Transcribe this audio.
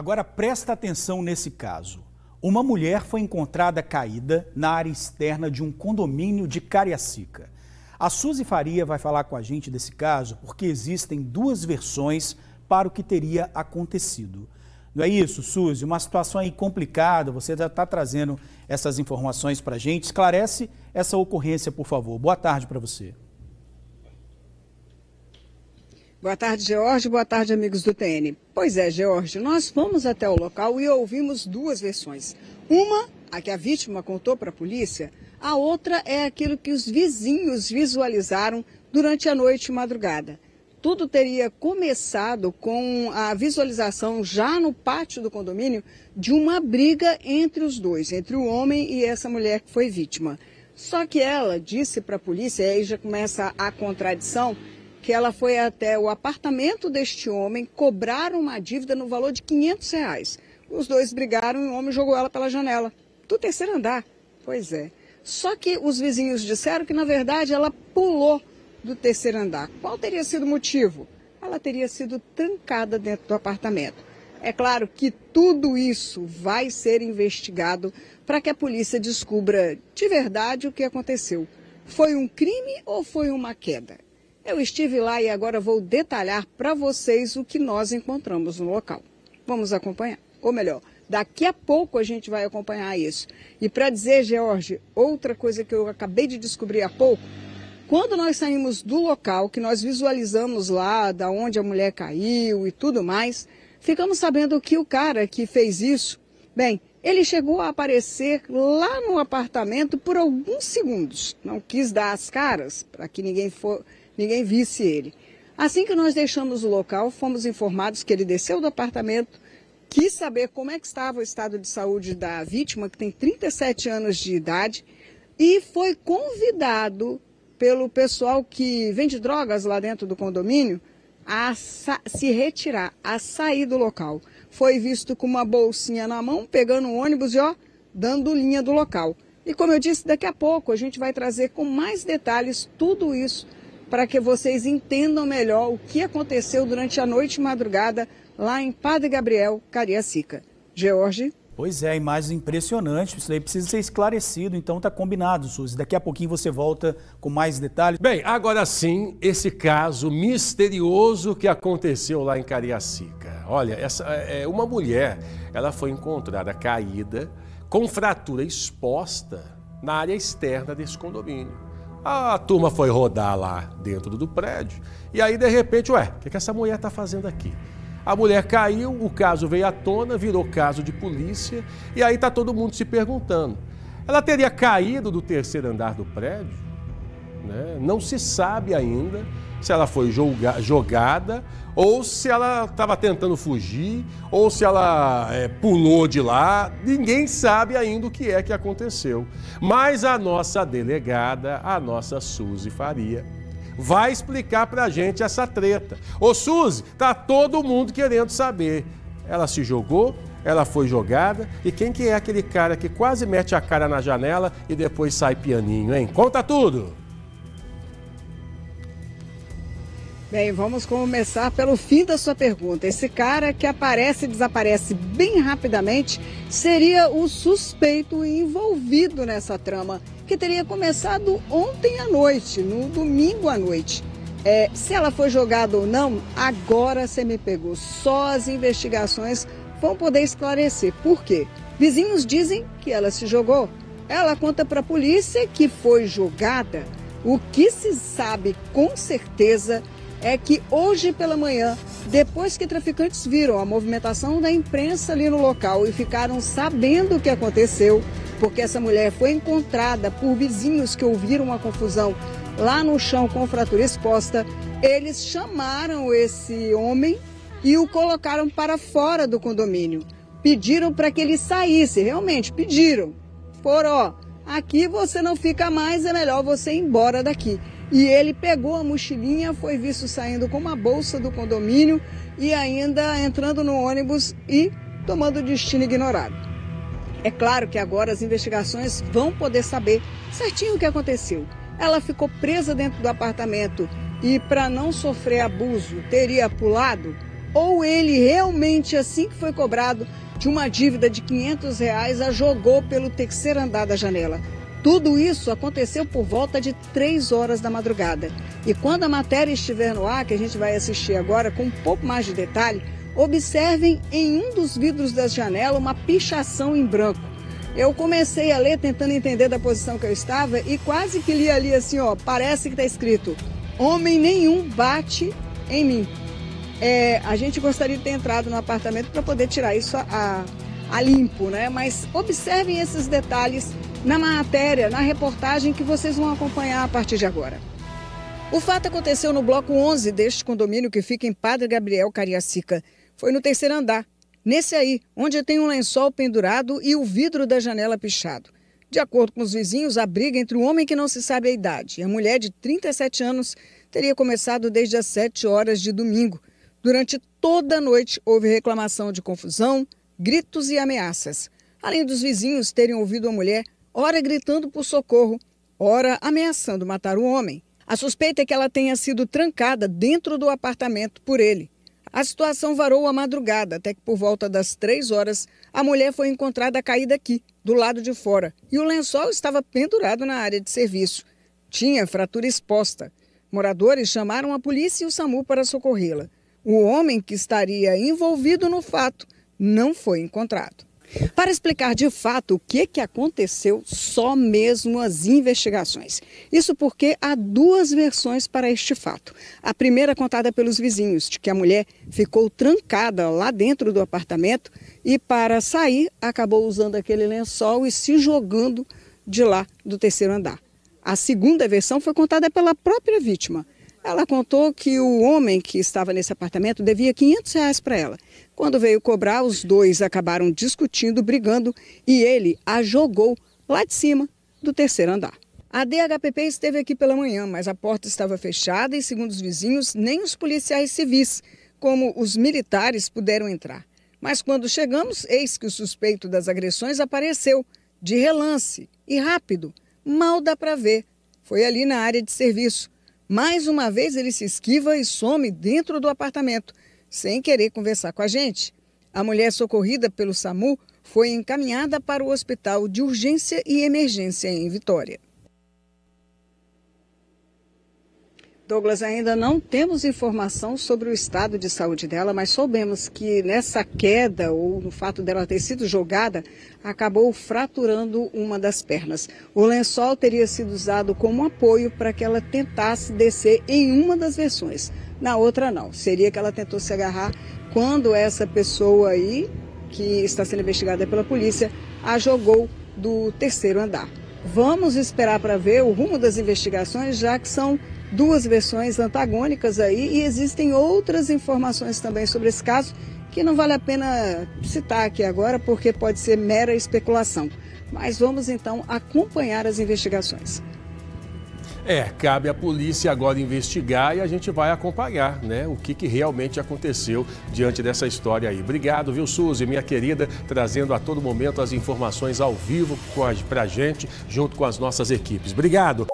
Agora presta atenção nesse caso. Uma mulher foi encontrada caída na área externa de um condomínio de Cariacica. A Suzy Faria vai falar com a gente desse caso porque existem duas versões para o que teria acontecido. Não é isso, Suzy? Uma situação aí complicada, você já está trazendo essas informações para a gente. Esclarece essa ocorrência, por favor. Boa tarde para você. Boa tarde, George. Boa tarde, amigos do TN. Pois é, George, nós fomos até o local e ouvimos duas versões. Uma, a que a vítima contou para a polícia, a outra é aquilo que os vizinhos visualizaram durante a noite e madrugada. Tudo teria começado com a visualização já no pátio do condomínio de uma briga entre os dois, entre o homem e essa mulher que foi vítima. Só que ela disse para a polícia, e aí já começa a contradição, que ela foi até o apartamento deste homem cobrar uma dívida no valor de R$500. Os dois brigaram e o homem jogou ela pela janela, do terceiro andar. Pois é. Só que os vizinhos disseram que, na verdade, ela pulou do terceiro andar. Qual teria sido o motivo? Ela teria sido trancada dentro do apartamento. É claro que tudo isso vai ser investigado para que a polícia descubra de verdade o que aconteceu. Foi um crime ou foi uma queda? Eu estive lá e agora vou detalhar para vocês o que nós encontramos no local. Vamos acompanhar, ou melhor, daqui a pouco a gente vai acompanhar isso. E para dizer, George, outra coisa que eu acabei de descobrir há pouco, quando nós saímos do local, que nós visualizamos lá, da onde a mulher caiu e tudo mais, ficamos sabendo que o cara que fez isso, bem, ele chegou a aparecer lá no apartamento por alguns segundos. Não quis dar as caras para que ninguém visse ele. Assim que nós deixamos o local, fomos informados que ele desceu do apartamento, quis saber como é que estava o estado de saúde da vítima, que tem 37 anos de idade, e foi convidado pelo pessoal que vende drogas lá dentro do condomínio a se retirar, a sair do local. Foi visto com uma bolsinha na mão, pegando um ônibus e ó, dando linha do local. E como eu disse, daqui a pouco a gente vai trazer com mais detalhes tudo isso, para que vocês entendam melhor o que aconteceu durante a noite e madrugada lá em Padre Gabriel, Cariacica. George? Pois é, imagem impressionante, isso daí precisa ser esclarecido, então tá combinado, Suzy. Daqui a pouquinho você volta com mais detalhes. Bem, agora sim, esse caso misterioso que aconteceu lá em Cariacica. Olha, uma mulher, ela foi encontrada caída, com fratura exposta na área externa desse condomínio. A turma foi rodar lá dentro do prédio e aí, de repente, ué, o que essa mulher está fazendo aqui? A mulher caiu, o caso veio à tona, virou caso de polícia e aí está todo mundo se perguntando. Ela teria caído do terceiro andar do prédio? Né? Não se sabe ainda se ela foi jogada ou se ela estava tentando fugir ou se ela pulou de lá. Ninguém sabe ainda o que é que aconteceu. Mas a nossa delegada, a nossa Suzy Faria, vai explicar pra gente essa treta. Ô Suzy, tá todo mundo querendo saber. Ela se jogou? Ela foi jogada? E quem que é aquele cara que quase mete a cara na janela e depois sai pianinho, hein? Conta tudo! Bem, vamos começar pelo fim da sua pergunta. Esse cara que aparece e desaparece bem rapidamente seria o suspeito envolvido nessa trama, que teria começado ontem à noite, no domingo à noite. Se ela foi jogada ou não, agora você me pegou. Só as investigações vão poder esclarecer. Por quê? Vizinhos dizem que ela se jogou. Ela conta para a polícia que foi jogada. O que se sabe com certeza é que hoje pela manhã, depois que traficantes viram a movimentação da imprensa ali no local e ficaram sabendo o que aconteceu, porque essa mulher foi encontrada por vizinhos que ouviram uma confusão lá no chão com fratura exposta, eles chamaram esse homem e o colocaram para fora do condomínio. Pediram para que ele saísse, realmente, pediram. Foram, ó, aqui você não fica mais, é melhor você ir embora daqui. E ele pegou a mochilinha, foi visto saindo com uma bolsa do condomínio e ainda entrando no ônibus e tomando destino ignorado. É claro que agora as investigações vão poder saber certinho o que aconteceu. Ela ficou presa dentro do apartamento e, para não sofrer abuso, teria pulado? ou ele realmente, assim que foi cobrado de uma dívida de R$500, a jogou pelo terceiro andar da janela. Tudo isso aconteceu por volta de 3 horas da madrugada. E quando a matéria estiver no ar, que a gente vai assistir agora com um pouco mais de detalhe, observem em um dos vidros da janela uma pichação em branco. Eu comecei a ler tentando entender da posição que eu estava e quase que li ali assim, ó, parece que está escrito: homem nenhum bate em mim. A gente gostaria de ter entrado no apartamento para poder tirar isso a limpo, né? Mas observem esses detalhes na matéria, na reportagem que vocês vão acompanhar a partir de agora. O fato aconteceu no bloco 11 deste condomínio que fica em Padre Gabriel, Cariacica. Foi no terceiro andar, nesse aí, onde tem um lençol pendurado e o vidro da janela pichado. De acordo com os vizinhos, a briga entre um homem que não se sabe a idade e a mulher de 37 anos teria começado desde as 7 horas de domingo. Durante toda a noite houve reclamação de confusão, gritos e ameaças. Além dos vizinhos terem ouvido a mulher, ora gritando por socorro, ora ameaçando matar o homem. A suspeita é que ela tenha sido trancada dentro do apartamento por ele. A situação varou a madrugada, até que por volta das 3 horas, a mulher foi encontrada caída aqui, do lado de fora, e o lençol estava pendurado na área de serviço. Tinha fratura exposta. Moradores chamaram a polícia e o SAMU para socorrê-la. O homem que estaria envolvido no fato não foi encontrado. Para explicar de fato o que aconteceu, só mesmo as investigações. Isso porque há duas versões para este fato. A primeira contada pelos vizinhos, de que a mulher ficou trancada lá dentro do apartamento e, para sair, acabou usando aquele lençol e se jogando de lá do terceiro andar. A segunda versão foi contada pela própria vítima. Ela contou que o homem que estava nesse apartamento devia R$500 para ela. Quando veio cobrar, os dois acabaram discutindo, brigando, e ele a jogou lá de cima do terceiro andar. A DHPP esteve aqui pela manhã, mas a porta estava fechada e, segundo os vizinhos, nem os policiais civis, como os militares, puderam entrar. Mas quando chegamos, eis que o suspeito das agressões apareceu, de relance e rápido. Mal dá para ver. Foi ali na área de serviço. Mais uma vez ele se esquiva e some dentro do apartamento, sem querer conversar com a gente. A mulher socorrida pelo SAMU foi encaminhada para o Hospital de Urgência e Emergência em Vitória. Douglas, ainda não temos informação sobre o estado de saúde dela, mas soubemos que nessa queda, ou no fato dela ter sido jogada, acabou fraturando uma das pernas. O lençol teria sido usado como apoio para que ela tentasse descer em uma das versões. Na outra, não. Seria que ela tentou se agarrar quando essa pessoa aí, que está sendo investigada pela polícia, a jogou do terceiro andar. Vamos esperar para ver o rumo das investigações, já que são duas versões antagônicas aí e existem outras informações também sobre esse caso que não vale a pena citar aqui agora porque pode ser mera especulação. Mas vamos então acompanhar as investigações. Cabe à polícia agora investigar e a gente vai acompanhar, né, o que realmente aconteceu diante dessa história aí. Obrigado, viu, Suzy, minha querida, trazendo a todo momento as informações ao vivo pra gente, junto com as nossas equipes. Obrigado.